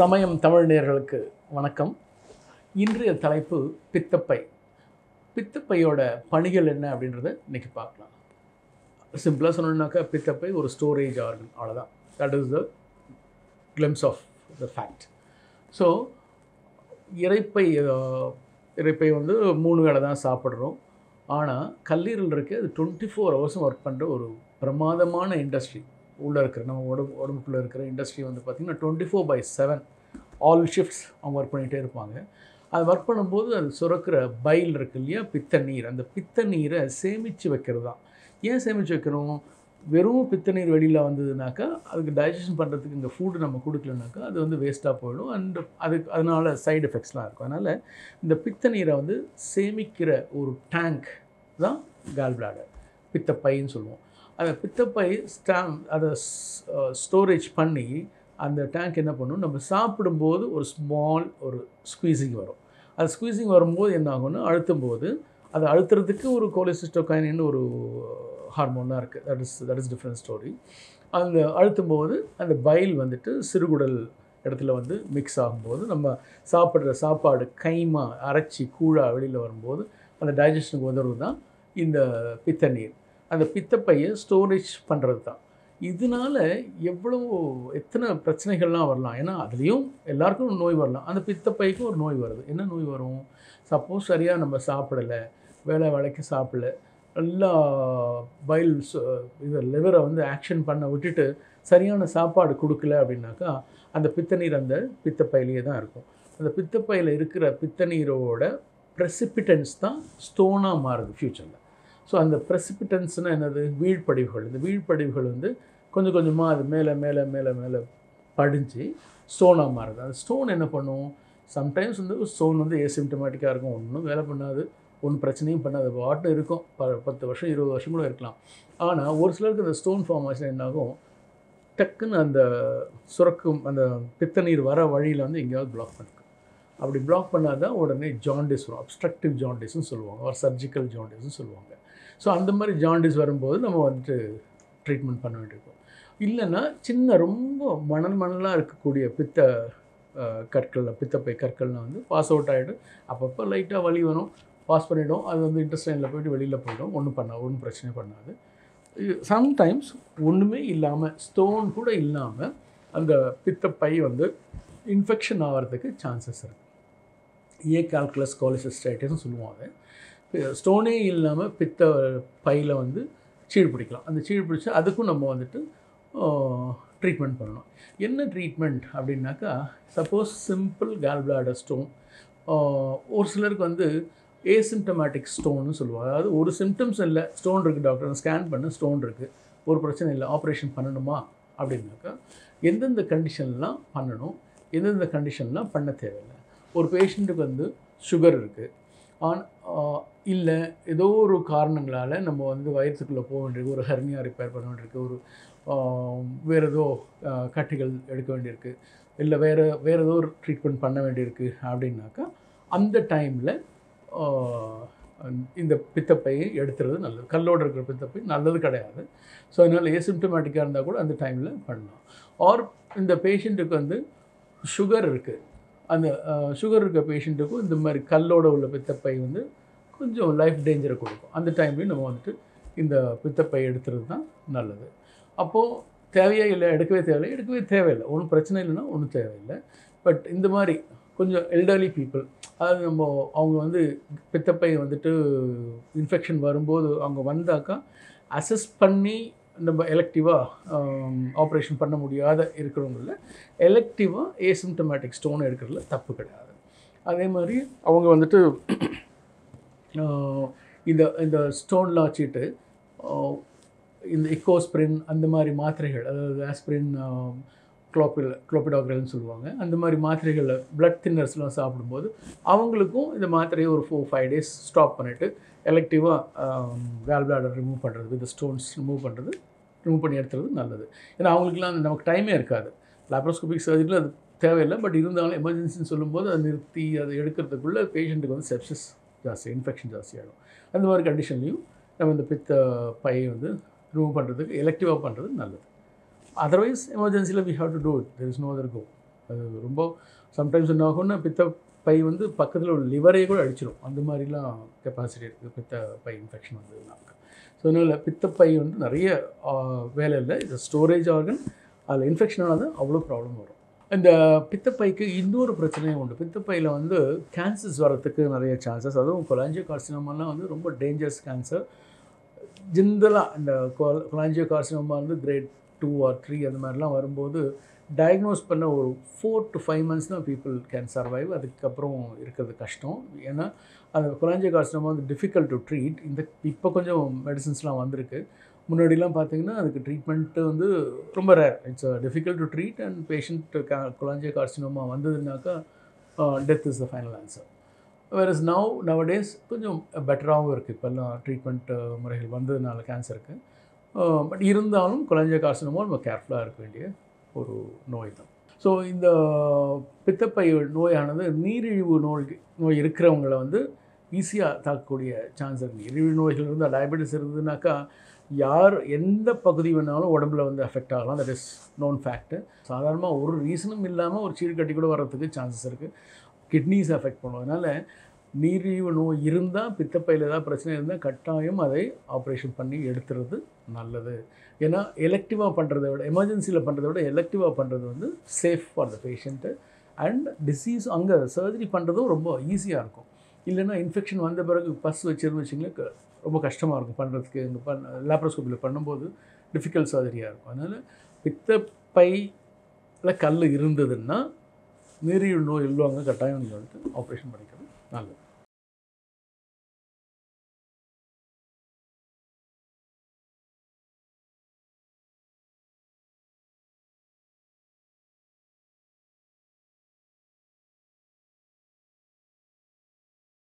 சமயம் தமிழ் நேயர்களுக்கு வணக்கம். இன்றைய தலைப்பு பித்தப்பை. பித்தப்பையோட பணிகள் என்ன அப்படின்றத இன்றைக்கி பார்க்கலாம். சிம்பிளாக சொன்னோம்னாக்கா, பித்தப்பை ஒரு ஸ்டோரேஜ் ஆர்கன், அவ்வளோதான். That is the glimpse of the fact. So இறைப்பை வந்து 3 வேளை தான் சாப்பிட்றோம். ஆனால் கல்லீரல் இருக்குது, அது 24 ஹவர்ஸும் ஒர்க் பண்ணுற ஒரு பிரமாதமான இண்டஸ்ட்ரி. உள்ளே இருக்கிற நம்ம உடம்புக்குள்ளே இருக்கிற இண்டஸ்ட்ரி வந்து பார்த்திங்கன்னா 24/7 ஆல் ஷிஃப்ட்ஸ் அவங்க ஒர்க் பண்ணிகிட்டே இருப்பாங்க. அது ஒர்க் பண்ணும்போது அது சுரக்கிற பைல் இருக்குது இல்லையா, பித்த நீர். அந்த பித்த நீரை சேமித்து வைக்கிறது தான். ஏன் சேமித்து வைக்கணும்? வெறும் பித்த நீர் வெளியில் வந்ததுனாக்கா அதுக்கு டைஜஷன் பண்ணுறதுக்கு இந்த ஃபுட்டு நம்ம கொடுக்கலனாக்கா அது வந்து வேஸ்ட்டாக போயிடும். அண்டு அதனால் சைடு எஃபெக்ட்ஸ்லாம் இருக்கும். அதனால் இந்த பித்த நீரை வந்து சேமிக்கிற ஒரு டேங்க் தான் கால் பிளாடர், பித்தப்பைன்னு சொல்லுவோம். அந்த பித்தப்பை அதை ஸ்டோரேஜ் பண்ணி அந்த டேங்க் என்ன பண்ணும், நம்ம சாப்பிடும்போது ஒரு ஸ்மால் ஒரு ஸ்குவீசிங் வரும். அது ஸ்குவீசிங் வரும்போது என்ன ஆகும்னா, அழுத்தும்போது அது அழுத்துறதுக்கு ஒரு கோலிசிஸ்டோகைனின்னு ஒரு ஹார்மோனாக இருக்குது. That is different story. அந்த அழுத்தும்போது அந்த பைல் வந்துட்டு சிறுகுடல் இடத்துல வந்து மிக்ஸ் ஆகும்போது நம்ம சாப்பிட்ற சாப்பாடு கைமா அரைச்சி கூழாக வெளியில் வரும்போது அந்த டைஜஷனுக்கு உதவுறது தான் இந்த பித்த நீர். அந்த பித்தப்பையை ஸ்டோரேஜ் பண்ணுறது தான். இதனால் எத்தனை பிரச்சனைகள்லாம் வரலாம். ஏன்னா அதுலேயும் எல்லாருக்கும் நோய் வரலாம். அந்த பித்தப்பைக்கும் ஒரு நோய் வருது. என்ன நோய் வரும்? சப்போஸ் சரியாக நம்ம சாப்பிடலை, வேலைக்கு சாப்பிடல, நல்லா பைல்ஸ் இதை லிவரை வந்து ஆக்ஷன் பண்ண விட்டுட்டு சரியான சாப்பாடு கொடுக்கல அப்படின்னாக்கா அந்த பித்தநீர் அந்த பித்தப்பையிலேயே தான் இருக்கும். அந்த பித்தப்பையில் இருக்கிற பித்தநீரோட ப்ரெசிபிட்டன்ஸ் தான் ஸ்டோனாக மாறுது ஃப்யூச்சரில். ஸோ அந்த ப்ரெசிபிட்டன்ஸ்னால் என்னது? வீழ்படிவுகள். இந்த வீழ்படிவுகள் வந்து கொஞ்சம் கொஞ்சமாக அது மேலே மேலே மேலே மேலே படிஞ்சு ஸ்டோனாக மாறுது. அந்த ஸ்டோன் என்ன பண்ணும்? சம்டைம்ஸ் வந்து ஸ்டோன் வந்து ஏசிம்டமேட்டிக்காக இருக்கும், ஒன்றும் வேலை பண்ணாது, ஒன்றும் பிரச்சனையும் பண்ணாது, வாட்டும் இருக்கும், 10 வருஷம் 20 வருஷம் கூட இருக்கலாம். ஆனால் ஒரு சிலருக்கு அந்த ஸ்டோன் ஃபார்மேஷன் என்னாகும், டக்குன்னு அந்த சுரக்கும் அந்த பித்த நீர் வர வழியில் வந்து எங்கேயாவது பிளாக் பண்ணிக்கும். அப்படி பிளாக் பண்ணால் தான் உடனே ஜாண்டிஸ் வரும். அப்ஸ்ட்ரக்டிவ் ஜாண்டிஸ்ன்னு சொல்லுவாங்க, ஒரு சர்ஜிக்கல் ஜாண்டிஸ்ன்னு சொல்லுவாங்க. ஸோ அந்த மாதிரி ஜாண்டிஸ் வரும்போது நம்ம வந்துட்டு ட்ரீட்மெண்ட் பண்ண வேண்டியிருக்கும். இல்லைன்னா சின்ன ரொம்ப மணலாக இருக்கக்கூடிய பித்த கற்களில் பித்தப்பை கற்கள்லாம் வந்து பாஸ் அவுட் ஆகிடும். அப்பப்போ லைட்டாக வலி வரும், பாஸ் பண்ணிவிடும். அது வந்து இன்டெஸ்டைனில் போய்ட்டு வெளியில் போய்டும். ஒன்றும் பிரச்சனை பண்ணாது. சம்டைம்ஸ் ஒன்றுமே இல்லாமல், ஸ்டோன் கூட இல்லாமல் அந்த பித்தப்பை வந்து இன்ஃபெக்ஷன் ஆகிறதுக்கு சான்சஸ் இருக்குது. கால்குலஸ் கோலிசிஸ்டைட்டிஸ்ன்னு சொல்லுவாங்க. ஸ்டோனே இல்லாமல் பித்த பையில் வந்து சீழ் பிடிக்கலாம். அந்த சீழ் பிடிச்சா அதுக்கும் நம்ம வந்துட்டு ட்ரீட்மெண்ட் பண்ணணும். என்ன ட்ரீட்மெண்ட் அப்படின்னாக்கா, suppose simple gall bladder stone. ஒரு சிலருக்கு வந்து ஏசிம்டமேட்டிக் ஸ்டோன்னு சொல்லுவாங்க. அதாவது ஒரு சிம்டம்ஸ் இல்லை, ஸ்டோன் இருக்குது, டாக்டர் ஸ்கேன் பண்ண ஸ்டோன் இருக்குது, ஒரு பிரச்சனை இல்லை, ஆப்ரேஷன் பண்ணணுமா அப்படின்னாக்கா எந்தெந்த கண்டிஷன்லாம் பண்ணணும், எந்தெந்த கண்டிஷன்லாம் பண்ண தேவையில்லை. ஒரு பேஷண்ட்டுக்கு வந்து சுகர் இருக்குது, இல்லை ஏதோ ஒரு காரணங்களால் நம்ம வந்து வயிற்றுக்குள்ளே போக வேண்டியிருக்கு, ஒரு ஹெர்னியா ரிப்பேர் பண்ண வேண்டியிருக்கு, ஒரு வேறு ஏதோ கட்டிகள் எடுக்க வேண்டியிருக்கு, இல்லை வேறு ஏதோ ஒரு ட்ரீட்மெண்ட் பண்ண வேண்டியிருக்கு அப்படின்னாக்கா அந்த டைமில் இந்த பித்தப்பையை எடுத்துறது நல்லது. கல்லோடு இருக்கிற பித்தப்பை நல்லது கிடையாது. ஸோ அதனால் ஏசிம்டமேட்டிக்காக இருந்தால் கூட அந்த டைமில் பண்ணலாம். ஆர் இந்த பேஷண்ட்டுக்கு வந்து சுகர் இருக்குது, அந்த சுகர் இருக்க பேஷண்ட்டுக்கும் இந்த மாதிரி கல்லோட உள்ள பித்தப்பை வந்து கொஞ்சம் லைஃப் டேஞ்சரை கொடுக்கும். அந்த டைம்லேயும் நம்ம வந்துட்டு இந்த பித்தப்பை எடுத்துகிறது தான் நல்லது. அப்போது தேவையே இல்லை, எடுக்கவே தேவையில்லை, ஒன்றும் பிரச்சனை இல்லைன்னா ஒன்றும் தேவையில்லை. பட் இந்த மாதிரி கொஞ்சம் எல்டர்லி பீப்புள், அதாவது அவங்க வந்து பித்தப்பை வந்துட்டு இன்ஃபெக்ஷன் வரும்போது அவங்க வந்தாக்கா அசஸ் பண்ணி நம்ம எலெக்டிவாக ஆப்ரேஷன் பண்ண முடியாத இருக்கிறவங்கள எலெக்டிவாக ஏசிம்டமேட்டிக் ஸ்டோன் எடுக்கிறதுல தப்பு கிடையாது. அதே மாதிரி அவங்க வந்துட்டு இந்த இந்த ஸ்டோன்லாம் வச்சுட்டு இந்த இக்கோஸ்பிரின் அந்த மாதிரி மாத்திரைகள், அதாவது ஆஸ்பிரின், குளோபிடாக்ரல்னு சொல்லுவாங்க, அந்த மாதிரி மாத்திரைகளை, பிளட் தின்னர்ஸ்லாம் சாப்பிடும்போது அவங்களுக்கும் இந்த மாத்திரையை ஒரு 4-5 days ஸ்டாப் பண்ணிவிட்டு எலெக்டிவாக கால் பிளாடர் ரிமூவ் பண்ணுறது, இந்த ஸ்டோன்ஸ் ரிமூவ் பண்ணி எடுத்துறது நல்லது. ஏன்னா அவங்களுக்குலாம் அந்த நமக்கு டைமே இருக்காது. லாப்ரோஸ்கோபிக் சர்ஜரியில் அது தேவையில்லை, பட் இருந்தாலும் எமர்ஜென்சின்னு சொல்லும்போது அதை நிறுத்தி அதை எடுக்கிறதுக்குள்ளே பேஷண்ட்டுக்கு வந்து செப்சிஸ் ஜாஸ்தி, இன்ஃபெக்ஷன் ஜாஸ்தி ஆகிடும். அந்த மாதிரி கண்டிஷன்லேயும் நம்ம இந்த பித்த பையை வந்து ரிமூவ் பண்ணுறதுக்கு எலெக்டிவாக பண்ணுறது நல்லது. Otherwise, emergency we have to do it. There is no other go. ரொம்ப சம்டைம்ஸ் என்ன ஆகும்னா பித்த பை வந்து பக்கத்தில் ஒரு லிவரே கூட அடிச்சிடும். அந்த மாதிரிலாம் கெப்பாசிட்டி இருக்குது பித்த பை இன்ஃபெக்ஷன் வந்ததுனாக்க. ஸோ அதனால் பித்தப்பை வந்து நிறைய வேலை இல்லை, இது ஸ்டோரேஜ் ஆர்கன். அதில் இன்ஃபெக்ஷன் ஆனது அவ்வளோ ப்ராப்ளம் வரும். இந்த பித்தப்பைக்கு இன்னொரு பிரச்சனையும் உண்டு. பித்தப்பையில் வந்து கேன்சர்ஸ் வரத்துக்கு நிறைய சான்சஸ். அதுவும் கொலாஞ்சியோ கார்சினோமாலாம் வந்து ரொம்ப டேஞ்சரஸ் கேன்சர். ஜென்ரலாக இந்த கொலாஞ்சியோ கார்சினோமா வந்து கிரேட் 2 or 3 அந்த மாதிரிலாம் வரும்போது டயக்னோஸ் பண்ண ஒரு 4 to 5 months தான் பீப்புள் கேன் சர்வைவ். அதுக்கப்புறம் இருக்கிறது கஷ்டம். ஏன்னா அந்த கொலாஞ்சியோ கார்சினோமா வந்து டிஃபிகல்ட் டு ட்ரீட். இந்த இப்போ கொஞ்சம் மெடிசன்ஸ்லாம் வந்திருக்கு. முன்னாடிலாம் பார்த்திங்கன்னா அதுக்கு ட்ரீட்மெண்ட்டு வந்து ரொம்ப rare. It's difficult to treat and patient cholangio carcinoma வந்ததுனாக்கா death is the final answer. Where is nowadays கொஞ்சம் பெட்டராகவும் இருக்குது இப்போல்லாம் ட்ரீட்மெண்ட் முறைகள் வந்ததுனால கேன்சருக்கு. பட் இருந்தாலும் கொலாஞ்சியோ கார்சினோமா நம்ம கேர்ஃபுல்லாக இருக்க வேண்டிய ஒரு நோய் தான். ஸோ இந்த பித்தப்பை நோயானது நீரிழிவு நோய் இருக்கிறவங்கள வந்து ஈஸியாக தாக்கக்கூடிய சான்ஸ் இருக்குது. நீரிழிவு நோய்கள் இருந்தால் டயபெட்டிஸ் இருந்ததுனாக்கா யார் எந்த பகுதி வேணாலும் உடம்புல வந்து அஃபெக்ட் ஆகலாம். That is known fact. சாதாரணமாக ஒரு ரீசனும் இல்லாமல் ஒரு சீழ்கட்டி கூட வர்றதுக்கு சான்சஸ் இருக்குது. கிட்னிஸ் அஃபெக்ட் பண்ணுவோம். அதனால் நீரிழிவு நோய் இருந்தால் பித்தப்பையில் ஏதாவது பிரச்சனை இருந்தால் கட்டாயம் அதை ஆப்ரேஷன் பண்ணி எடுத்துறது நல்லது. ஏன்னா எலெக்டிவாக பண்ணுறதை விட எமர்ஜென்சியில் பண்ணுறதை விட எலெக்டிவாக பண்ணுறது வந்து safe for the patient. And disease அங்கே சர்ஜரி பண்ணுறதும் ரொம்ப ஈஸியாக இருக்கும். இல்லைன்னா இன்ஃபெக்ஷன் வந்த பிறகு பஸ் வச்சிருந்து வச்சிங்களேன் ரொம்ப கஷ்டமாக இருக்கும் பண்ணுறதுக்கு. இங்கே லேப்ரோஸ்கோப்பியில் பண்ணும்போது டிஃபிகல்ட் சர்ஜரியாக இருக்கும். அதனால் பித்தப்பையில் கல் இருந்ததுன்னா நீரிழிவு நோய் உள்ளவங்க கட்டாயம் நீங்கள் வந்துட்டு ஆப்ரேஷன் பண்ணிக்கிறது நல்லது.